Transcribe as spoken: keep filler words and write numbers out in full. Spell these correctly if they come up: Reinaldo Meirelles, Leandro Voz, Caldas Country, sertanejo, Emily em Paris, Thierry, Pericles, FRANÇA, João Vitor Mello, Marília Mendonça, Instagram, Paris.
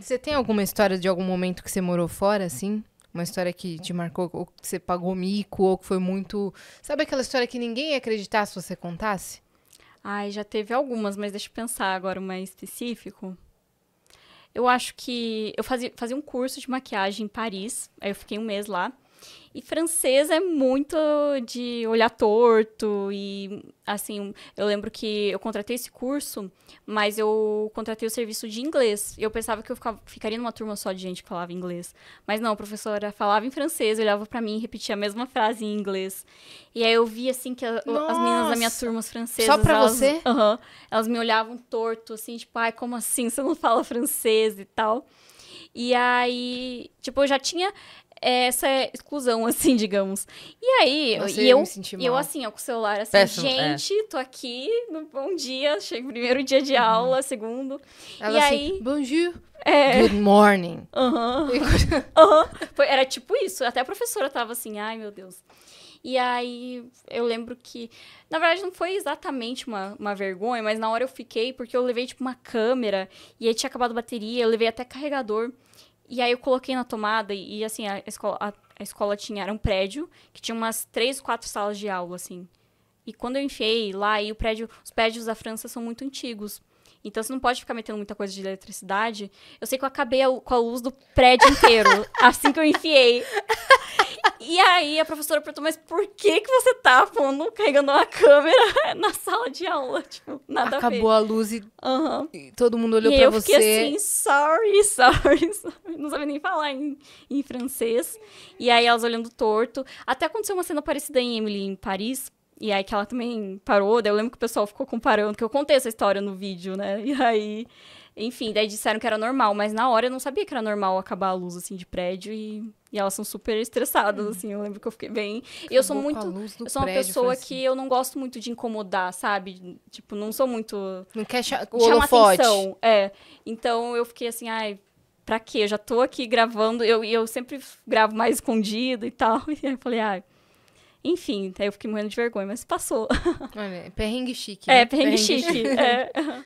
Você tem alguma história de algum momento que você morou fora, assim? Uma história que te marcou, ou que você pagou mico, ou que foi muito... Sabe aquela história que ninguém ia acreditar se você contasse? Ai, já teve algumas, mas deixa eu pensar agora mais específico. Eu acho que... Eu fazia, fazia um curso de maquiagem em Paris, aí eu fiquei um mês lá. E francês é muito de olhar torto e, assim, eu lembro que eu contratei esse curso, mas eu contratei o serviço de inglês. Eu pensava que eu ficava, ficaria numa turma só de gente que falava inglês. Mas não, a professora falava em francês, olhava pra mim e repetia a mesma frase em inglês. E aí eu vi, assim, que a, as meninas da minha turma, as francesas... Só pra elas, você? Aham. Uh-huh, elas me olhavam torto, assim, tipo, ai, como assim? Você não fala francês e tal. E aí, tipo, eu já tinha... essa é exclusão, assim, digamos. E aí, Nossa, e eu, eu, me eu assim, ó, com o celular, assim, Péssimo, gente, é. tô aqui, no bom dia, chego primeiro dia de uhum. aula, segundo. Ela e assim, aí... bonjour, é... good morning. Aham, uhum. uhum. Era tipo isso, até a professora tava assim, ai, meu Deus. E aí, eu lembro que... Na verdade, não foi exatamente uma, uma vergonha, mas na hora eu fiquei, porque eu levei, tipo, uma câmera, e aí tinha acabado a bateria, eu levei até carregador. E aí eu coloquei na tomada e, e assim, a escola, a, a escola tinha... Era um prédio que tinha umas três, quatro salas de aula, assim. E quando eu enfiei lá, e o prédio... Os prédios da França são muito antigos. Então, você não pode ficar metendo muita coisa de eletricidade. Eu sei que eu acabei a, com a luz do prédio inteiro, assim que eu enfiei. E aí, a professora perguntou, mas por que que você tá pondo, carregando uma câmera na sala de aula? Tipo, nada Acabou a ver. Acabou a luz e, uhum. e todo mundo olhou e pra você. E eu fiquei assim, sorry, sorry, sorry. Não sabia nem falar em, em francês. E aí, elas olhando torto. Até aconteceu uma cena parecida em Emily em Paris. E aí, que ela também parou. Daí, eu lembro que o pessoal ficou comparando, que eu contei essa história no vídeo, né? E aí, enfim, daí disseram que era normal. Mas na hora, eu não sabia que era normal acabar a luz, assim, de prédio e... E elas são super estressadas, hum. assim, eu lembro que eu fiquei bem... Acabou eu sou muito... Eu sou uma prédio, pessoa assim. que eu não gosto muito de incomodar, sabe? Tipo, não sou muito... Não quer cha chamar atenção. É, então eu fiquei assim, ai, pra quê? Eu já tô aqui gravando, eu, eu sempre gravo mais escondido e tal. E aí eu falei, ai... Enfim, aí eu fiquei morrendo de vergonha, mas passou. Olha, perrengue chique. Né? É, perrengue, perrengue chique. chique. É.